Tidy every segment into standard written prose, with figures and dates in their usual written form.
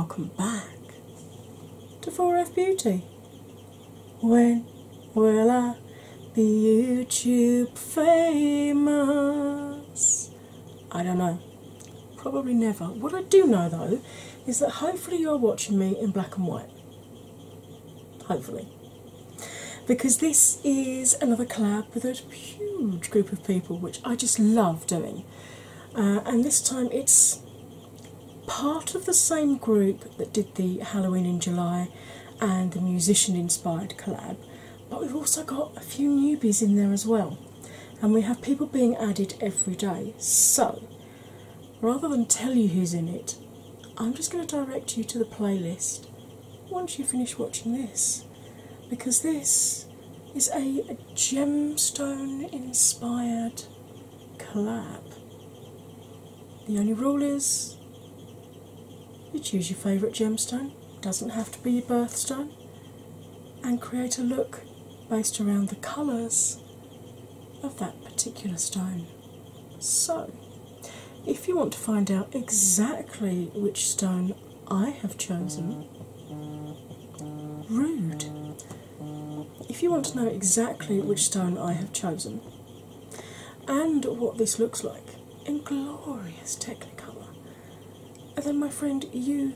welcome back to 4F Beauty. When will I be YouTube famous? I don't know. Probably never. What I do know though is that hopefully you're watching me in black and white. Hopefully. Because this is another collab with a huge group of people, which I just love doing. And this time it's part of the same group that did the Halloween in July and the musician inspired collab, but we've also got a few newbies in there as well, and we have people being added every day. So rather than tell you who's in it, I'm just going to direct you to the playlist once you finish watching this, because this is a gemstone inspired collab. The only rule is you choose your favourite gemstone, doesn't have to be your birthstone, and create a look based around the colours of that particular stone. So, if you want to find out exactly which stone I have chosen, rude. If you want to know exactly which stone I have chosen and what this looks like in glorious Technicolor, and then my friend, you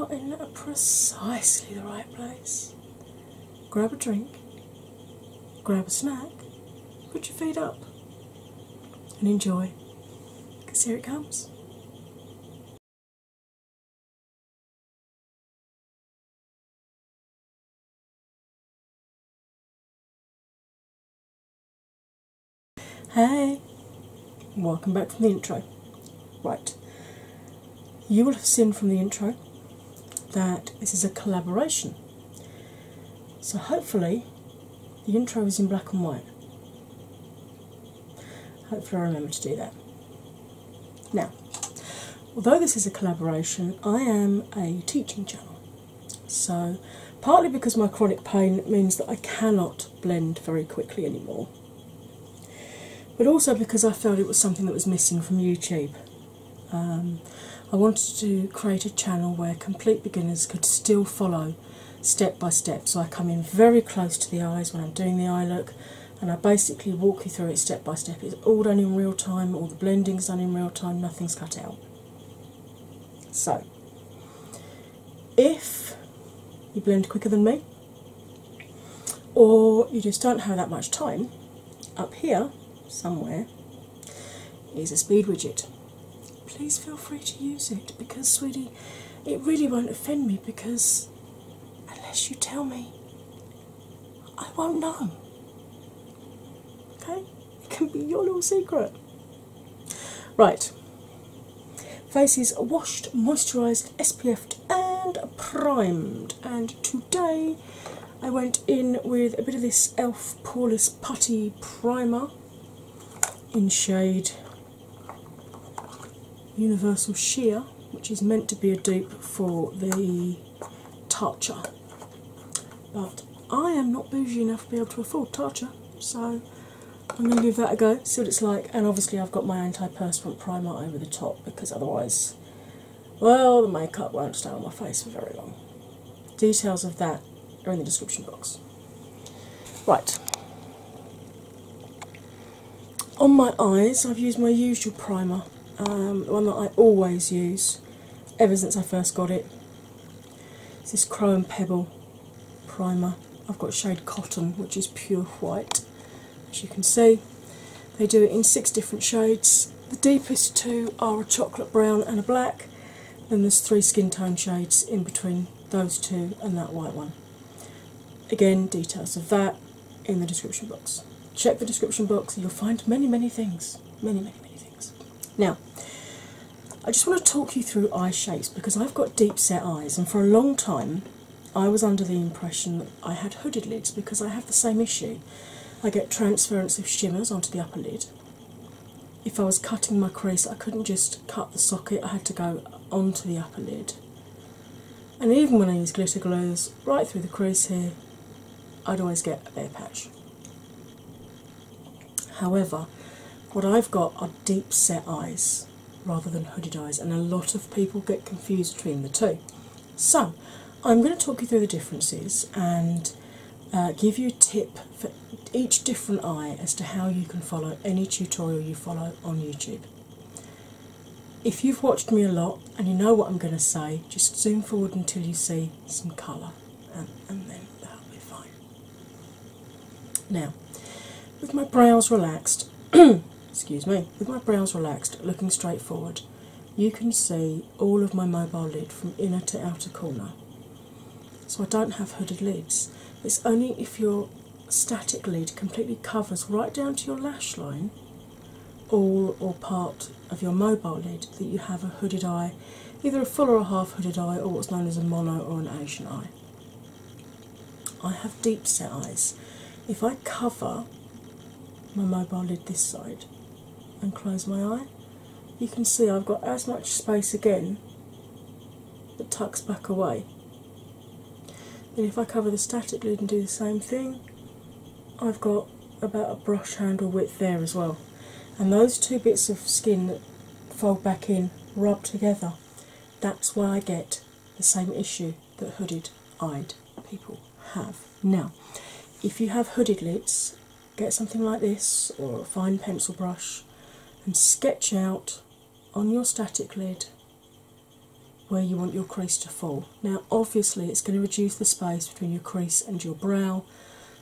are in precisely the right place. Grab a drink, grab a snack, put your feet up and enjoy, because here it comes. Hey, welcome back from the intro. Right, you will have seen from the intro that this is a collaboration. So hopefully the intro is in black and white. Hopefully I remember to do that. Now, although this is a collaboration, I am a teaching channel. So partly because my chronic pain means that I cannot blend very quickly anymore, but also because I felt it was something that was missing from YouTube. I wanted to create a channel where complete beginners could still follow step by step. So I come in very close to the eyes when I'm doing the eye look, and I basically walk you through it step by step. It's all done in real time, all the blending's done in real time, nothing's cut out. So, if you blend quicker than me, or you just don't have that much time, up here somewhere is a speed widget. Please feel free to use it, because, sweetie, it really won't offend me, because unless you tell me, I won't know. Okay? It can be your little secret. Right. Faces washed, moisturised, SPF'd and primed. And today I went in with a bit of this e.l.f. Poreless Putty Primer in shade Universal Sheer, which is meant to be a dupe for the Tatcha, but I am not bougie enough to be able to afford Tatcha, so I'm going to give that a go, see what it's like. And obviously I've got my anti-perspirant primer over the top, because otherwise, well, the makeup won't stay on my face for very long. Details of that are in the description box. Right. On my eyes I've used my usual primer. The one that I always use ever since I first got it. It's this Cream Pebble Primer. I've got shade Cotton, which is pure white, as you can see. They do it in 6 different shades. The deepest 2 are a chocolate brown and a black. Then there's 3 skin tone shades in between those 2 and that white one. Again, details of that in the description box. Check the description box and you'll find many, many things. Many, many, many things. Now, I just want to talk you through eye shapes, because I've got deep set eyes, and for a long time I was under the impression that I had hooded lids, because I have the same issue. I get transference of shimmers onto the upper lid. If I was cutting my crease, I couldn't just cut the socket, I had to go onto the upper lid. And even when I use glitter glues right through the crease here, I'd always get a bare patch. However, what I've got are deep set eyes. rather than hooded eyes, and a lot of people get confused between the two. So I'm going to talk you through the differences and give you a tip for each different eye as to how you can follow any tutorial you follow on YouTube. If you've watched me a lot and you know what I'm going to say, just zoom forward until you see some colour, and then that'll be fine. Now, with my brows relaxed, looking straight forward, you can see all of my mobile lid from inner to outer corner. So I don't have hooded lids. It's only if your static lid completely covers right down to your lash line all or part of your mobile lid that you have a hooded eye, either a full or a half hooded eye, or what's known as a mono or an Asian eye. I have deep set eyes. If I cover my mobile lid this side and close my eye, you can see I've got as much space again that tucks back away. Then if I cover the static lid and do the same thing, I've got about a brush handle width there as well. And those two bits of skin that fold back in rub together. That's why I get the same issue that hooded-eyed people have. Now, if you have hooded lids, get something like this or a fine pencil brush and sketch out on your static lid where you want your crease to fall. Now obviously it's going to reduce the space between your crease and your brow,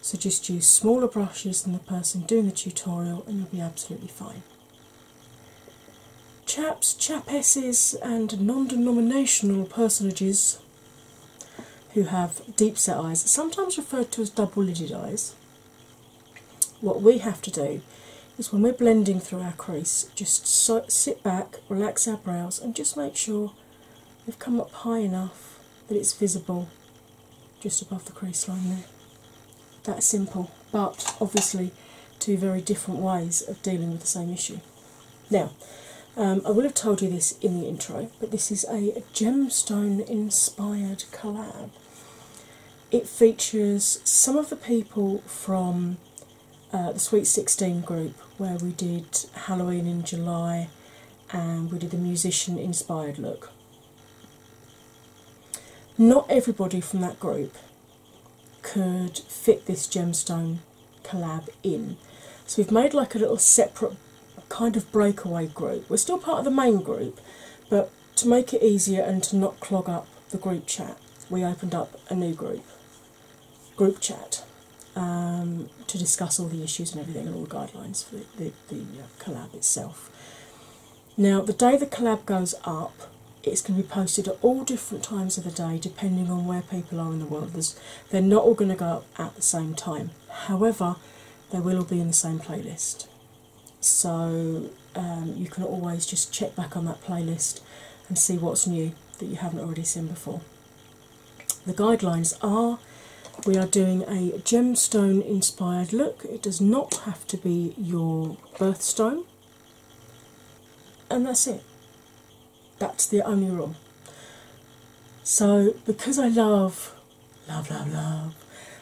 so just use smaller brushes than the person doing the tutorial and you'll be absolutely fine. Chaps, chapesses and non-denominational personages who have deep set eyes, sometimes referred to as double-lidded eyes, what we have to do is when we're blending through our crease, just sit back, relax our brows and just make sure we've come up high enough that it's visible just above the crease line there. That's simple, but obviously two very different ways of dealing with the same issue. Now, I will have told you this in the intro, but this is a gemstone inspired collab. It features some of the people from the Sweet 16 group, where we did Halloween in July and we did the musician inspired look. Not everybody from that group could fit this gemstone collab in, so we've made like a little separate kind of breakaway group. We're still part of the main group, but to make it easier and to not clog up the group chat, we opened up a new group chat. To discuss all the issues and everything and all the guidelines for the collab itself. Now, the day the collab goes up, it's going to be posted at all different times of the day depending on where people are in the world. They're not all going to go up at the same time. However, they will all be in the same playlist. So you can always just check back on that playlist and see what's new that you haven't already seen before. The guidelines are: we are doing a gemstone inspired look. It does not have to be your birthstone, and that's it. That's the only rule. So because I love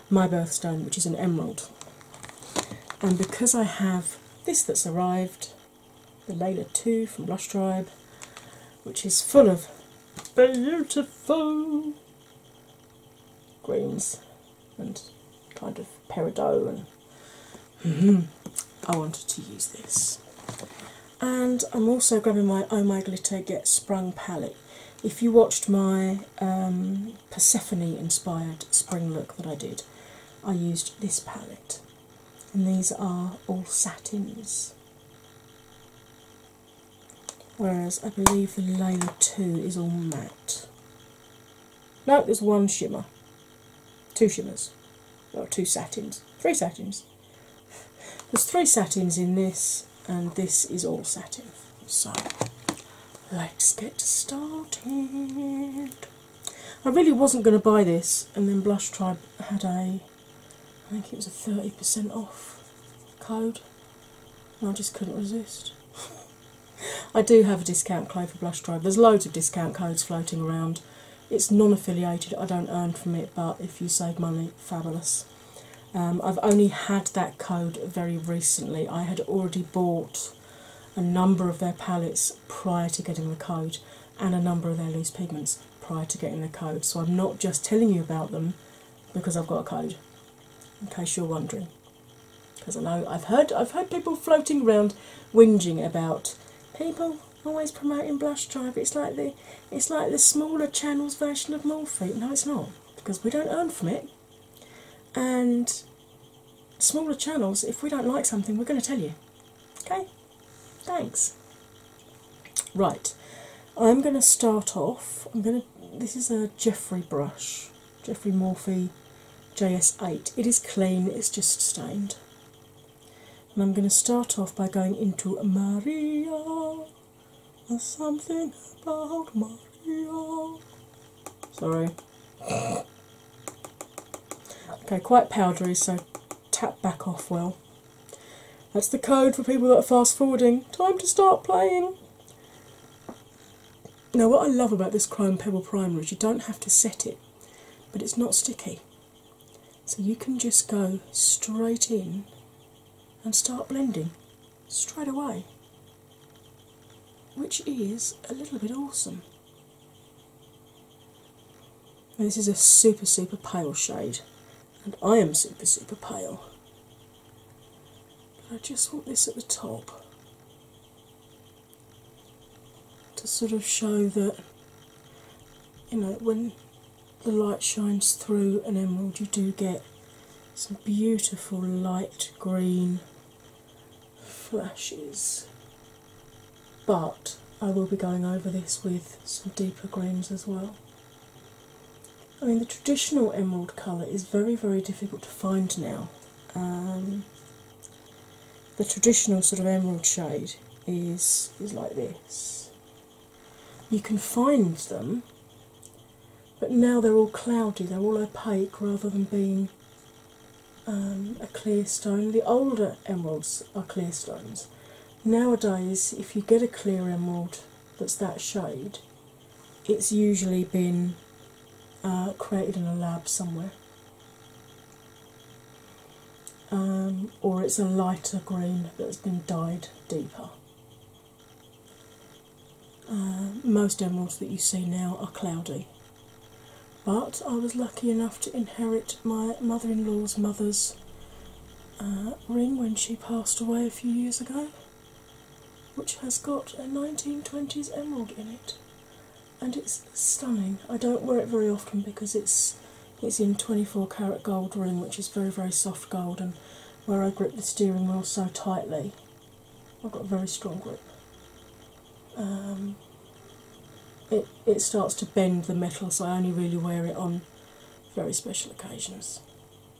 my birthstone, which is an emerald, and because I have this that's arrived, the Layla 2 from Blush Tribe, which is full of beautiful greens and kind of peridot, and I wanted to use this. And I'm also grabbing my Oh My Glitter Get Sprung palette. If you watched my Persephone inspired spring look that I did, I used this palette, and these are all satins, whereas I believe the Layer 2 is all matte. No, there's one shimmer. Two shimmers, or two satins, three satins. There's three satins in this, and this is all satin. So let's get started. I really wasn't going to buy this, and then Blush Tribe had a, I think it was a 30% off code, and I just couldn't resist. I do have a discount code for Blush Tribe. There's loads of discount codes floating around. It's non-affiliated, I don't earn from it, but if you save money, fabulous. I've only had that code very recently. I had already bought a number of their palettes prior to getting the code and a number of their loose pigments prior to getting the code. So I'm not just telling you about them because I've got a code, in case you're wondering. Because I know I've heard people floating around whinging about people always promoting Blush Tribe. It's like the smaller channels version of Morphe. No, it's not, because we don't earn from it. And smaller channels, if we don't like something, we're going to tell you. Okay? Thanks. Right. I'm going to start off. This is a Jeffree brush, Jeffree Morphe JS8. It is clean. It's just stained. And I'm going to start off by going into Maria. There's something about Maria. Sorry. Okay, quite powdery, so tap back off well. That's the code for people that are fast forwarding. Time to start playing. Now, what I love about this Cream Pebble Primer is you don't have to set it, but it's not sticky. So you can just go straight in and start blending straight away, which is a little bit awesome. Now, this is a super, super pale shade, and I am super, super pale. But I just want this at the top to sort of show that, you know, when the light shines through an emerald, you do get some beautiful light green flashes. But I will be going over this with some deeper greens as well. I mean, the traditional emerald colour is very, very difficult to find now. The traditional sort of emerald shade is like this. You can find them, but now they're all cloudy, they're all opaque rather than being a clear stone. The older emeralds are clear stones. Nowadays, if you get a clear emerald that's that shade, it's usually been created in a lab somewhere. Or it's a lighter green that's been dyed deeper. Most emeralds that you see now are cloudy. But I was lucky enough to inherit my mother-in-law's mother's ring when she passed away a few years ago, which has got a 1920s emerald in it, and it's stunning. I don't wear it very often because it's in 24 karat gold ring, which is very, very soft gold, and where I grip the steering wheel so tightly, I've got a very strong grip. It starts to bend the metal, so I only really wear it on very special occasions.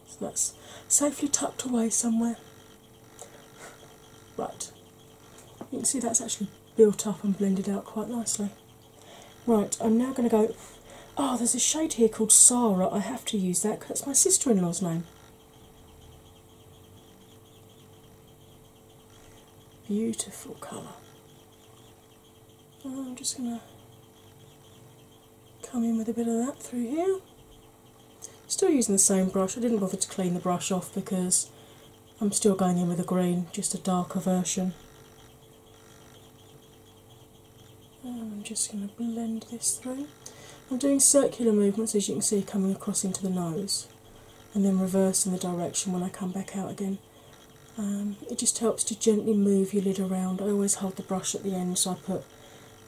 So that's safely tucked away somewhere. Right. You can see that's actually built up and blended out quite nicely. Right, I'm now going to go... Oh, there's a shade here called Sara. I have to use that because that's my sister-in-law's name. Beautiful colour. I'm just going to come in with a bit of that through here. Still using the same brush. I didn't bother to clean the brush off because I'm still going in with a green, just a darker version. I'm just going to blend this through. I'm doing circular movements, as you can see, coming across into the nose and then reversing the direction when I come back out again. It just helps to gently move your lid around. I always hold the brush at the end, so I put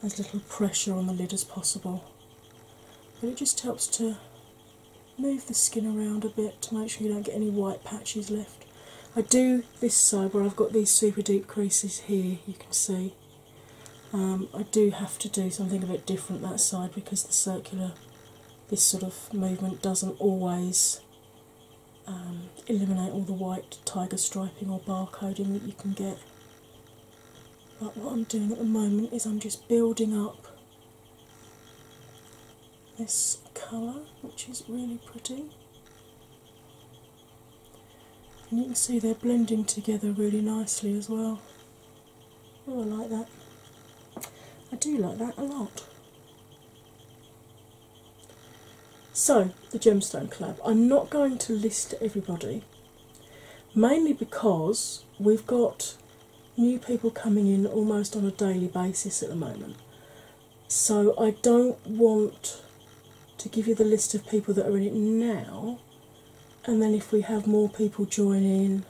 as little pressure on the lid as possible. But it just helps to move the skin around a bit to make sure you don't get any white patches left. I do this side where I've got these super deep creases here, you can see. I do have to do something a bit different that side because the circular, this sort of movement doesn't always eliminate all the white tiger striping or barcoding that you can get. But what I'm doing at the moment is I'm just building up this colour, which is really pretty. And you can see they're blending together really nicely as well. Oh, I like that. I do like that a lot. So, the gemstone collab. I'm not going to list everybody, mainly because we've got new people coming in almost on a daily basis at the moment. So I don't want to give you the list of people that are in it now, and then if we have more people join in,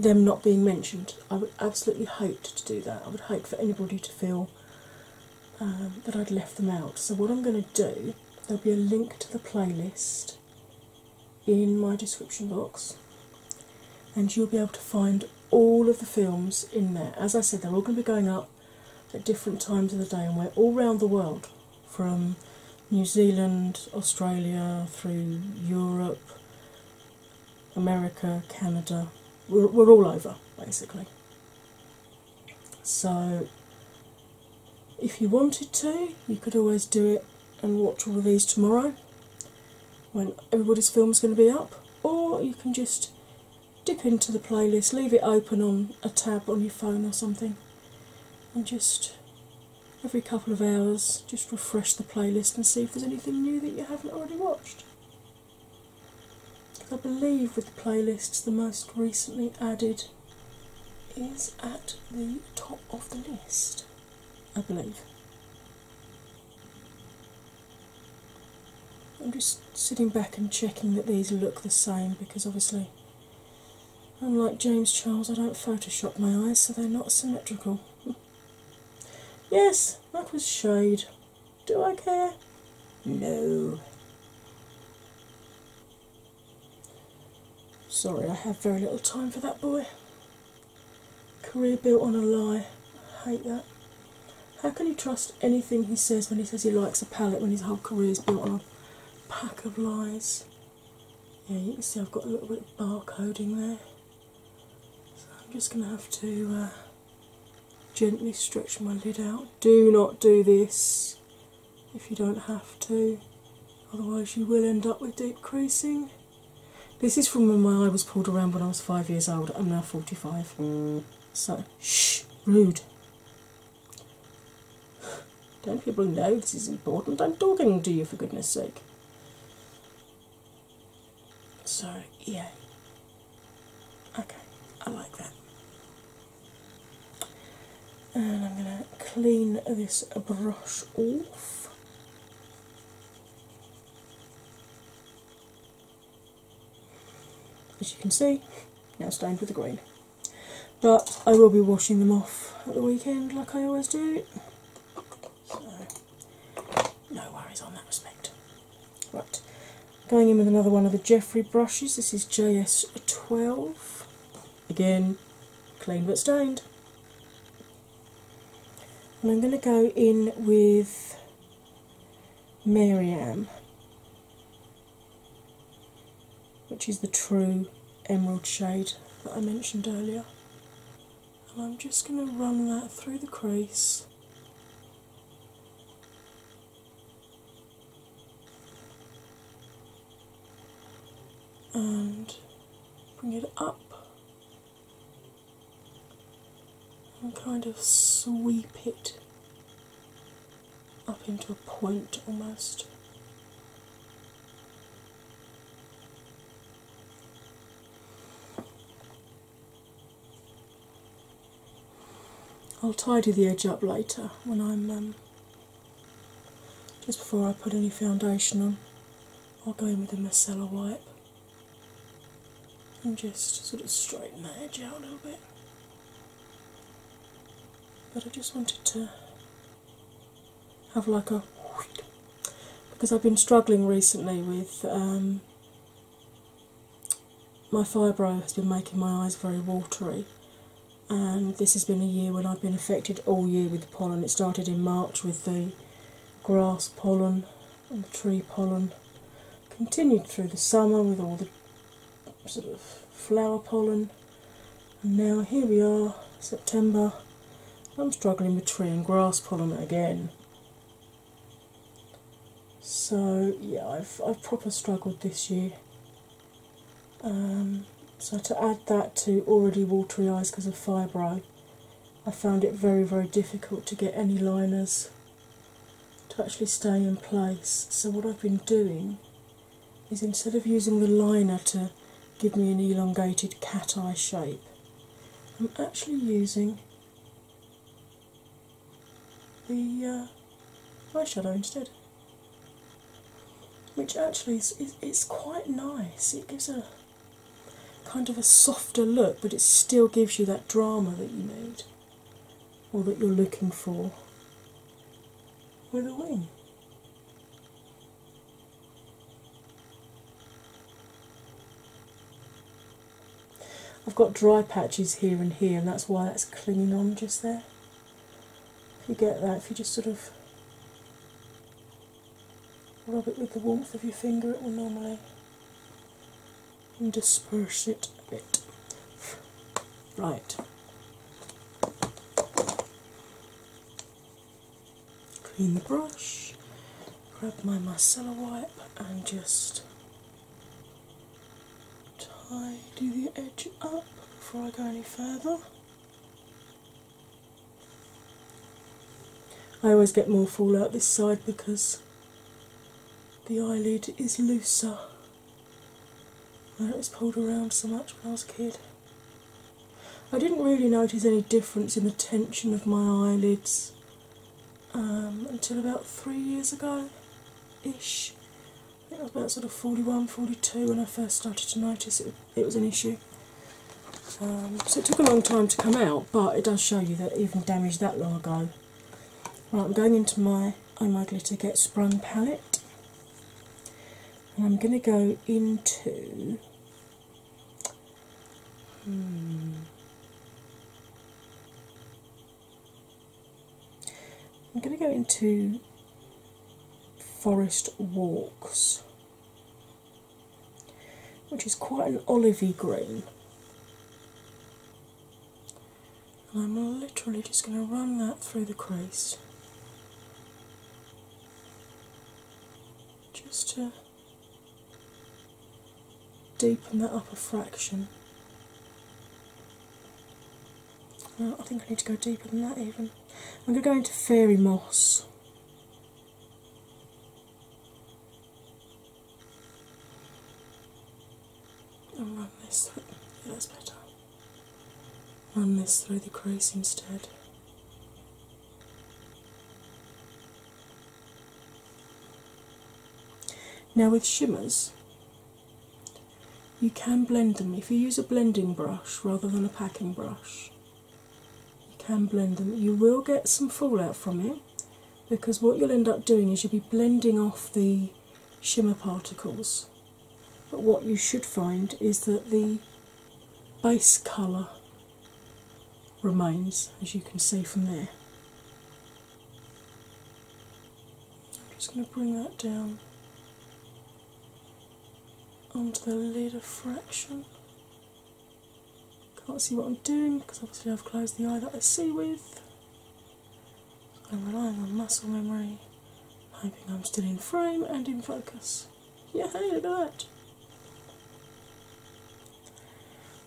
them not being mentioned. I would absolutely hate to do that. I would hate for anybody to feel that I'd left them out. So what I'm going to do, there'll be a link to the playlist in my description box, and you'll be able to find all of the films in there. As I said, they're all going to be going up at different times of the day, and we're all around the world, from New Zealand, Australia, through Europe, America, Canada. We're all over, basically. So if you wanted to, you could always do it and watch all of these tomorrow when everybody's film's going to be up, or you can just dip into the playlist, leave it open on a tab on your phone or something, and just every couple of hours just refresh the playlist and see if there's anything new that you haven't already watched. I believe with the playlists, the most recently added is at the top of the list, I believe. I'm just sitting back and checking that these look the same, because obviously, unlike James Charles, I don't Photoshop my eyes, so they're not symmetrical. Yes, that was shade. Do I care? No. Sorry, I have very little time for that boy. Career built on a lie. I hate that. How can you trust anything he says when he says he likes a palette when his whole career is built on a pack of lies? Yeah, you can see I've got a little bit of barcoding there. So I'm just going to have to gently stretch my lid out. Do not do this if you don't have to. Otherwise you will end up with deep creasing. This is from when my eye was pulled around when I was 5 years old. I'm now 45. So, shh, rude. Don't people know this is important? I'm talking to you, for goodness sake. So, yeah. Okay, I like that. And I'm going to clean this brush off. As you can see, now stained with the green. But I will be washing them off at the weekend like I always do. So, no worries on that respect. Right, going in with another one of the Jeffree brushes. This is JS12. Again, clean but stained. And I'm going to go in with Maryam, which is the true emerald shade that I mentioned earlier. And I'm just going to run that through the crease. And bring it up. And kind of sweep it up into a point almost. I'll tidy the edge up later when I'm just before I put any foundation on. I'll go in with a micellar wipe and just sort of straighten that edge out a little bit. But I just wanted to have like a, because I've been struggling recently with my fibro has been making my eyes very watery. And this has been a year when I've been affected all year with the pollen. It started in March with the grass pollen and the tree pollen. Continued through the summer with all the sort of flower pollen. And now here we are, September. I'm struggling with tree and grass pollen again. So yeah, I've proper struggled this year. So to add that to already watery eyes because of fibro, I found it very, very difficult to get any liners to actually stay in place. So what I've been doing is, instead of using the liner to give me an elongated cat eye shape. I'm actually using the eyeshadow instead, which actually it's quite nice. It gives a kind of a softer look, but it still gives you that drama that you need or that you're looking for with a wing. I've got dry patches here and here, and that's why that's clinging on just there. If you get that, if you just sort of rub it with the warmth of your finger, it will normally disperse it a bit. Right. Clean the brush, grab my micellar wipe and just tidy the edge up before I go any further. I always get more fallout this side because the eyelid is looser. It was pulled around so much when I was a kid. I didn't really notice any difference in the tension of my eyelids until about 3 years ago-ish. I think I was about sort of 41, 42 when I first started to notice it was an issue. So it took a long time to come out, but it does show you that even damage that long ago. Right, I'm going into my Oh My Glitter Get Sprung palette. And I'm going to go into I'm going to go into Forest Walks, which is quite an olivey green. And I'm literally just going to run that through the crease just to deepen that up a fraction. Well, I think I need to go deeper than that even. I'm going to go into Fairy Moss. And run this through. Yeah, that's better. Run this through the crease instead. Now with shimmers, you can blend them. If you use a blending brush rather than a packing brush, you can blend them. You will get some fallout from it because what you'll end up doing is you'll be blending off the shimmer particles. But what you should find is that the base colour remains, as you can see from there. I'm just going to bring that down onto the lid a fraction. Can't see what I'm doing because obviously I've closed the eye that I see with. I'm relying on muscle memory, hoping I'm still in frame and in focus. Yay, look at that!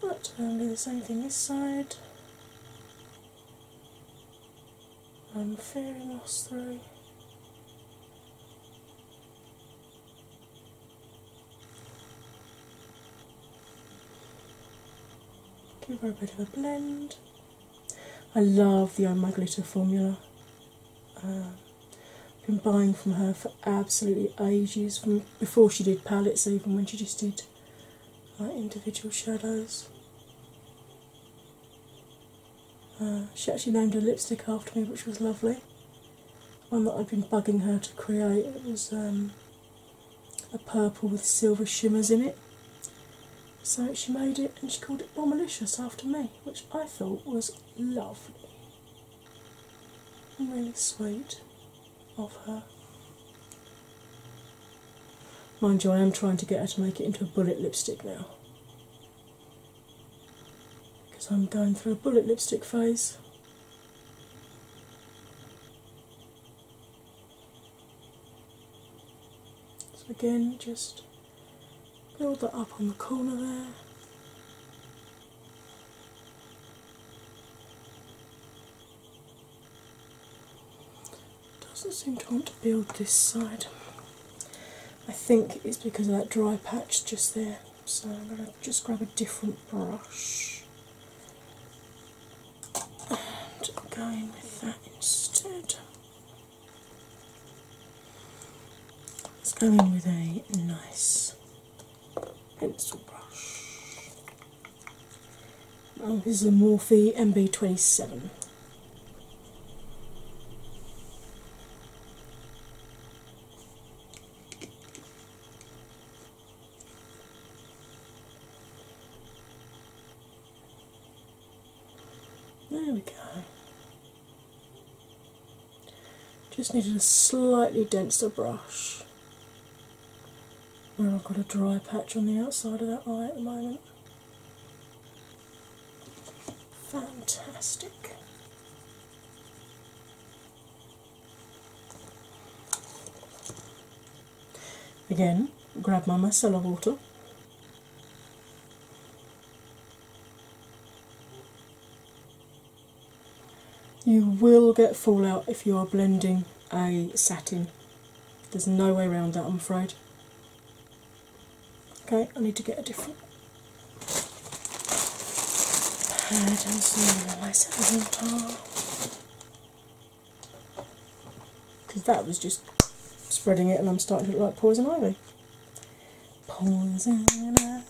Right, I'm going to do the same thing this side. I'm Fairy Moss through. Give her a bit of a blend. I love the Oh My Glitter formula. I've been buying from her for absolutely ages, from before she did palettes, even when she just did individual shadows. She actually named her lipstick after me, which was lovely. One that I've been bugging her to create. It was a purple with silver shimmers in it. So she made it and she called it Bombalicious after me, which I thought was lovely and really sweet of her. Mind you, I am trying to get her to make it into a bullet lipstick now, because I'm going through a bullet lipstick phase. So again, just build that up on the corner there. Doesn't seem to want to build this side. I think it's because of that dry patch just there. So I'm going to just grab a different brush and go in with that instead. Let's go in with a nice pencil brush. Oh, this is a Morphe MB27. Just needed a slightly denser brush where I've got a dry patch on the outside of that eye at the moment. Fantastic. Again, grab my micellar water. You will get fallout if you are blending a satin. There's no way around that, I'm afraid. Okay, I need to get a different pad and some micellar water, because that was just spreading it and I'm starting to look like poison ivy. Poison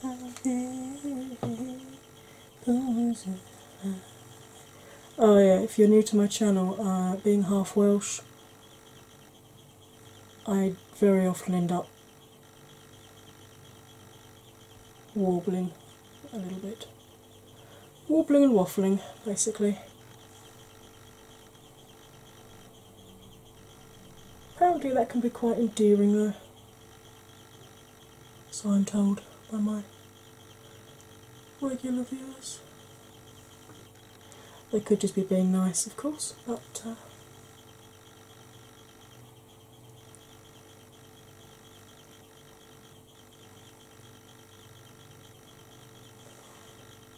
ivy, poison ivy. Oh yeah, if you're new to my channel, being half Welsh, I very often end up warbling a little bit. Warbling and waffling, basically. Apparently that can be quite endearing though, so I'm told by my regular viewers. They could just be being nice, of course, but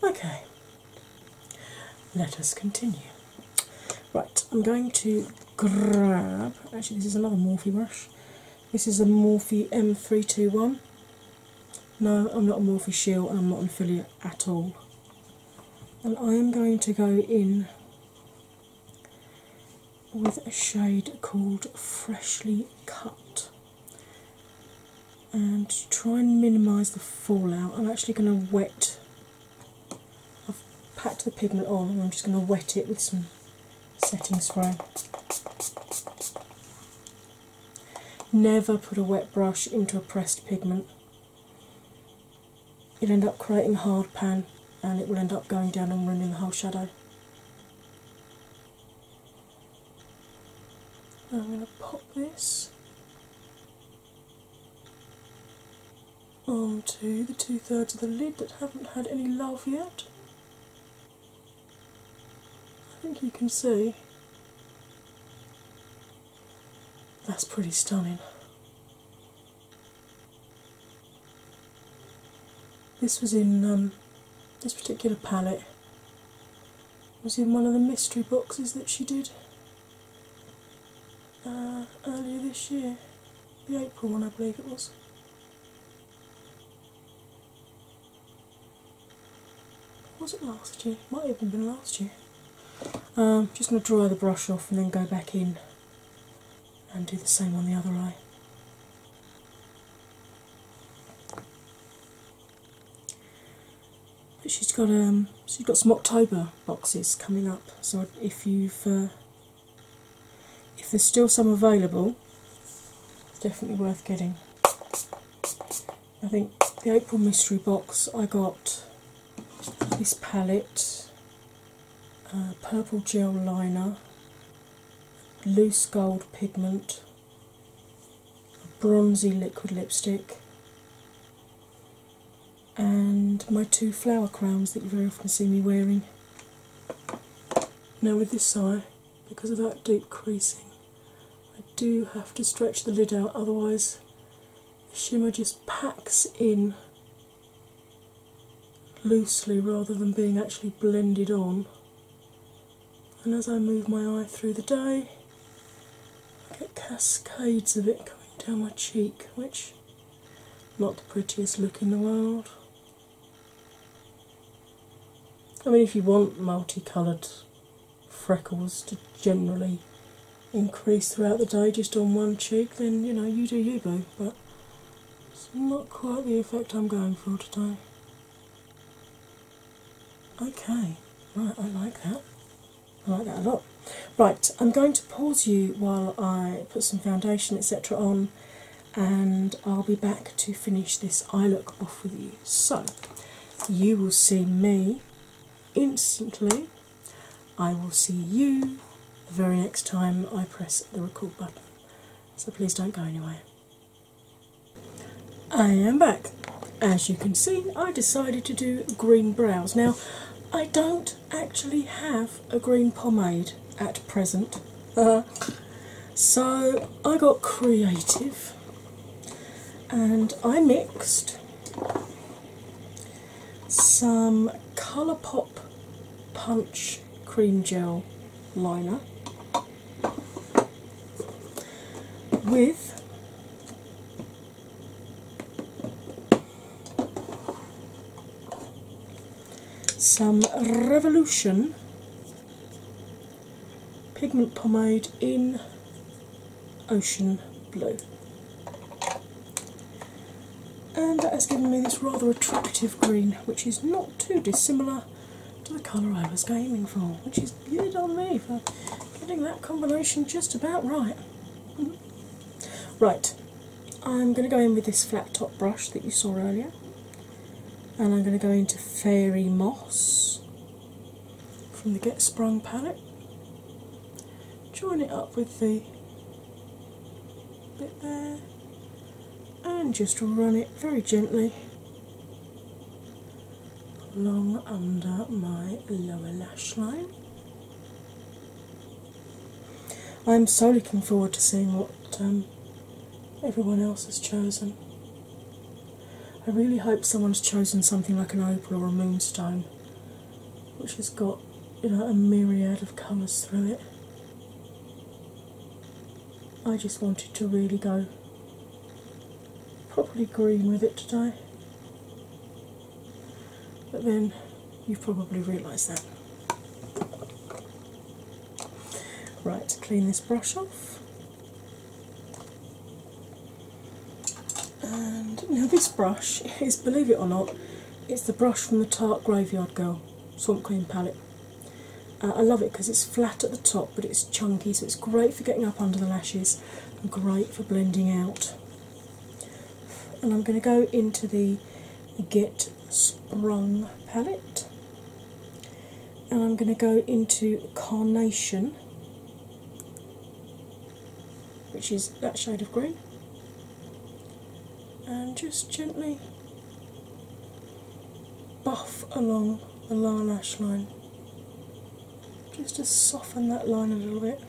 okay, let us continue. Right, I'm going to grab, actually this is another Morphe brush. This is a Morphe M321. No, I'm not a Morphe shield and I'm not an affiliate at all. And I am going to go in with a shade called Freshly Cut and try and minimise the fallout. I'm actually going to wet, I've packed the pigment on and I'm just going to wet it with some setting spray. Never put a wet brush into a pressed pigment. You'll end up creating hard pan, and it will end up going down and ruining the whole shadow. And I'm going to pop this onto the 2/3 of the lid that haven't had any love yet. I think you can see. That's pretty stunning. This was in this particular palette was in one of the mystery boxes that she did earlier this year, the April one I believe it was. Was it last year? Might have even been last year. Just going to dry the brush off and then go back in and do the same on the other eye. She's got some October boxes coming up, so if there's still some available, it's definitely worth getting. I think the April mystery box, I got this palette, purple gel liner, loose gold pigment, a bronzy liquid lipstick, and my two flower crowns that you very often see me wearing. Now with this eye, because of that deep creasing, I do have to stretch the lid out, otherwise the shimmer just packs in loosely rather than being actually blended on. And as I move my eye through the day, I get cascades of it coming down my cheek, which is not the prettiest look in the world. I mean, if you want multicoloured freckles to generally increase throughout the day just on one cheek, then you know, you do you boo, but it's not quite the effect I'm going for today. Okay, right, I like that. I like that a lot. Right, I'm going to pause you while I put some foundation etc on, and I'll be back to finish this eye look off with you. So, you will see me instantly. I will see you the very next time I press the record button. So please don't go anywhere. I am back. As you can see, I decided to do green brows. Now, I don't actually have a green pomade at present. So I got creative and I mixed some ColourPop Punch Cream Gel Liner with some Revolution Pigment Pomade in Ocean Blue, and that has given me this rather attractive green, which is not too dissimilar to the colour I was aiming for, which is good on me for getting that combination just about right. Right, I'm going to go in with this flat top brush that you saw earlier, and I'm going to go into Fairy Moss from the Get Sprung palette, join it up with the bit there, and just run it very gently along under my lower lash line. I'm so looking forward to seeing what everyone else has chosen. I really hope someone's chosen something like an opal or a moonstone, which has got, you know, a myriad of colours through it. I just wanted to really go properly green with it today, but then you've probably realised that. Right, clean this brush off, and now this brush is, believe it or not, it's the brush from the Tarte Graveyard Girl Swamp Queen palette. I love it because it's flat at the top but it's chunky, so it's great for getting up under the lashes and great for blending out. And I'm going to go into the Get Sprung palette, and I'm going to go into Carnation, which is that shade of green, and just gently buff along the lower lash line, just to soften that line a little bit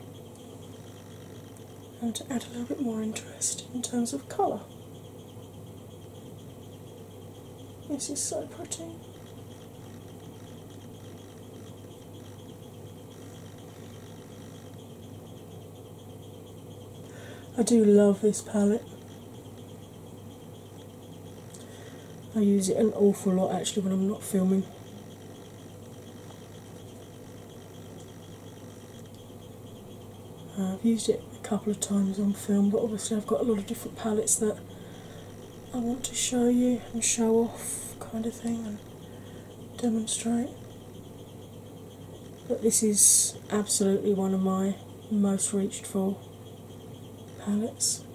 and to add a little bit more interest in terms of colour. This is so pretty. I do love this palette. I use it an awful lot actually when I'm not filming. I've used it a couple of times on film, but obviously I've got a lot of different palettes that I want to show you and show off kind of thing and demonstrate. But this is absolutely one of my most reached for palettes.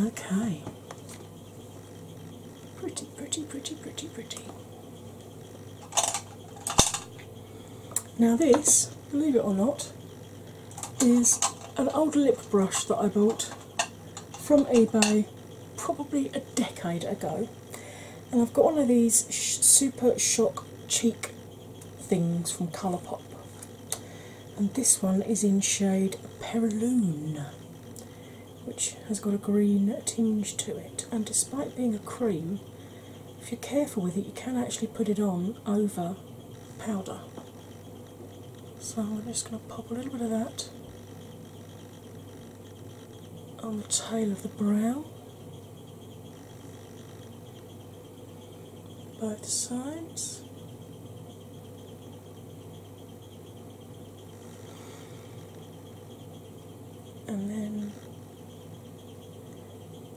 Okay. Pretty, pretty, pretty, pretty, pretty. Now this, believe it or not, is an old lip brush that I bought from eBay probably a decade ago, and I've got one of these Super Shock Cheek things from ColourPop, and this one is in shade Perilune, which has got a green tinge to it, and despite being a cream, if you're careful with it you can actually put it on over powder. So I'm just going to pop a little bit of that on the tail of the brow, both sides. And then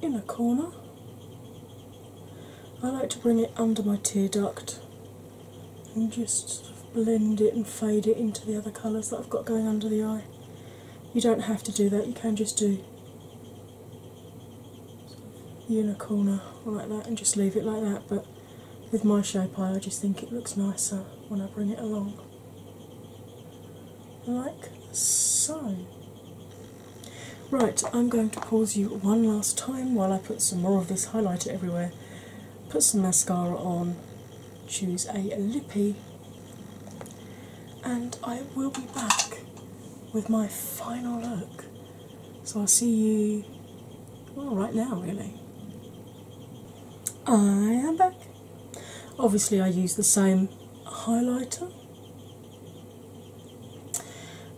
in a corner, I like to bring it under my tear duct and just sort of blend it and fade it into the other colours that I've got going under the eye. You don't have to do that, you can just do unicorner like that and just leave it like that, but with my shape eye I just think it looks nicer when I bring it along like so. Right, I'm going to pause you one last time while I put some more of this highlighter everywhere, put some mascara on, choose a lippy, and I will be back with my final look. So I'll see you, well, right now really. I am back. Obviously I use the same highlighter.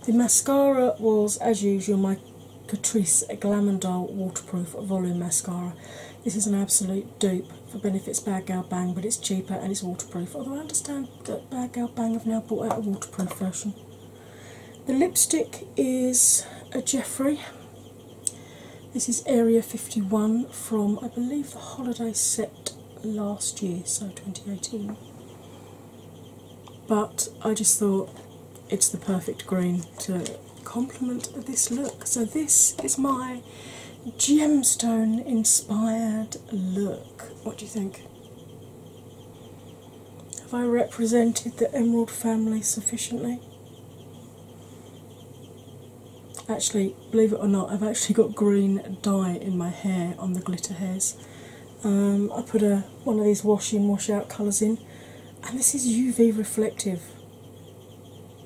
The mascara was, as usual, my Patrice Glamandol Waterproof Volume Mascara. This is an absolute dupe for Benefit's Bad Gal Bang, but it's cheaper and it's waterproof, although I understand that Bad Gal Bang have now brought out a waterproof version. The lipstick is a Jeffree. This is Area 51 from, I believe, the holiday set last year, so 2018. But I just thought it's the perfect green to complement this look. So this is my gemstone inspired look. What do you think? Have I represented the emerald family sufficiently? Actually, believe it or not, I've actually got green dye in my hair on the glitter hairs. I put one of these wash in, wash out colours in, and this is UV reflective,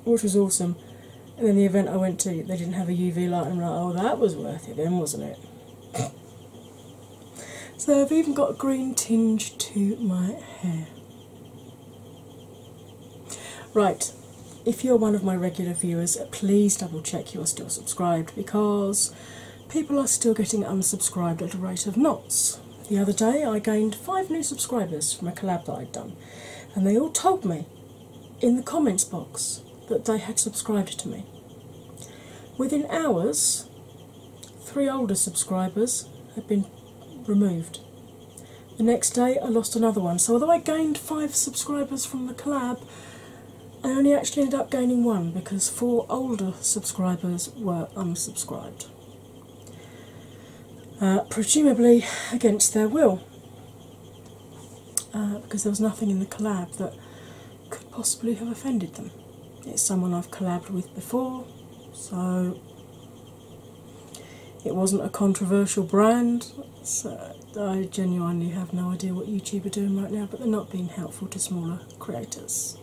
which was awesome. And then the event I went to, they didn't have a UV light, and I'm like, oh, that was worth it then, wasn't it? So I've even got a green tinge to my hair. Right, if you're one of my regular viewers, please double check you are still subscribed, because people are still getting unsubscribed at a rate of knots. The other day I gained 5 new subscribers from a collab that I'd done, and they all told me in the comments box that they had subscribed to me. Within hours, 3 older subscribers had been removed. The next day I lost another one, so although I gained 5 subscribers from the collab, I only actually ended up gaining 1 because 4 older subscribers were unsubscribed. Presumably against their will, because there was nothing in the collab that could possibly have offended them. It's someone I've collabed with before, so it wasn't a controversial brand, so I genuinely have no idea what YouTube are doing right now, but they're not being helpful to smaller creators.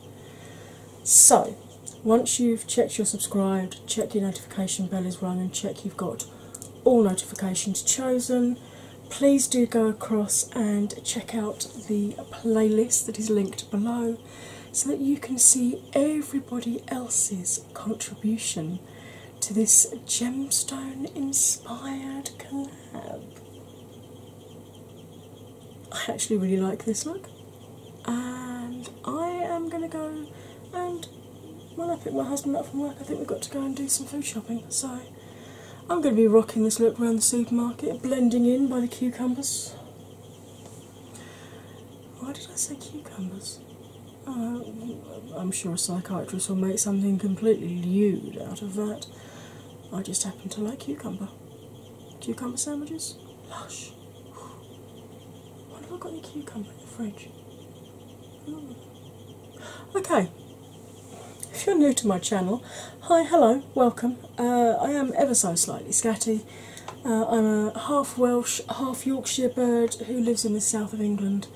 So, once you've checked you're subscribed, check your notification bell is rung, and check you've got all notifications chosen. Please do go across and check out the playlist that is linked below, so that you can see everybody else's contribution to this gemstone-inspired collab. I actually really like this look, and I am going to go and, when I pick my husband up from work, I think we've got to go and do some food shopping, so I'm going to be rocking this look around the supermarket, blending in by the cucumbers. Why did I say cucumbers? I'm sure a psychiatrist will make something completely lewd out of that. I just happen to like cucumber. Cucumber sandwiches? Lush. Why have I got any cucumber in the fridge? Okay. If you're new to my channel, hi, hello, welcome. I am ever so slightly scatty. I'm a half Welsh, half Yorkshire bird who lives in the south of England.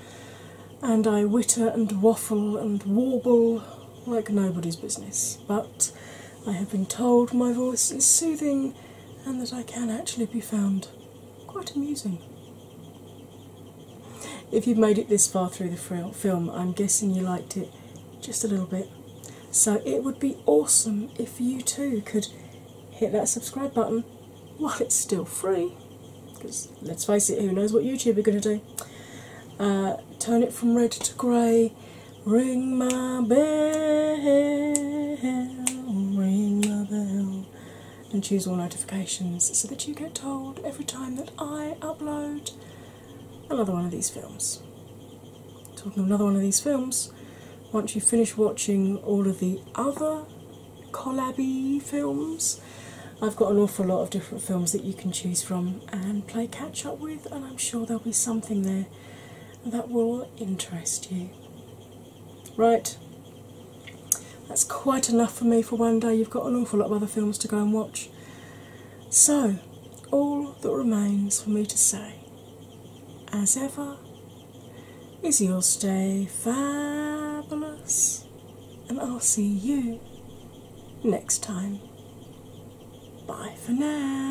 And I witter and waffle and warble like nobody's business, but I have been told my voice is soothing and that I can actually be found quite amusing. If you've made it this far through the film, I'm guessing you liked it just a little bit, so it would be awesome if you too could hit that subscribe button while it's still free, because let's face it, who knows what YouTube are going to do. Turn it from red to grey. Ring my bell, ring my bell, and choose all notifications so that you get told every time that I upload another one of these films. Talking of another one of these films, once you finish watching all of the other collab-y films, I've got an awful lot of different films that you can choose from and play catch up with, and I'm sure there'll be something there that will interest you. Right, that's quite enough for me for one day. You've got an awful lot of other films to go and watch. So, all that remains for me to say, as ever, is you'll stay fabulous, and I'll see you next time. Bye for now.